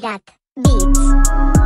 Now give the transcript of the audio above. Kirat Beats.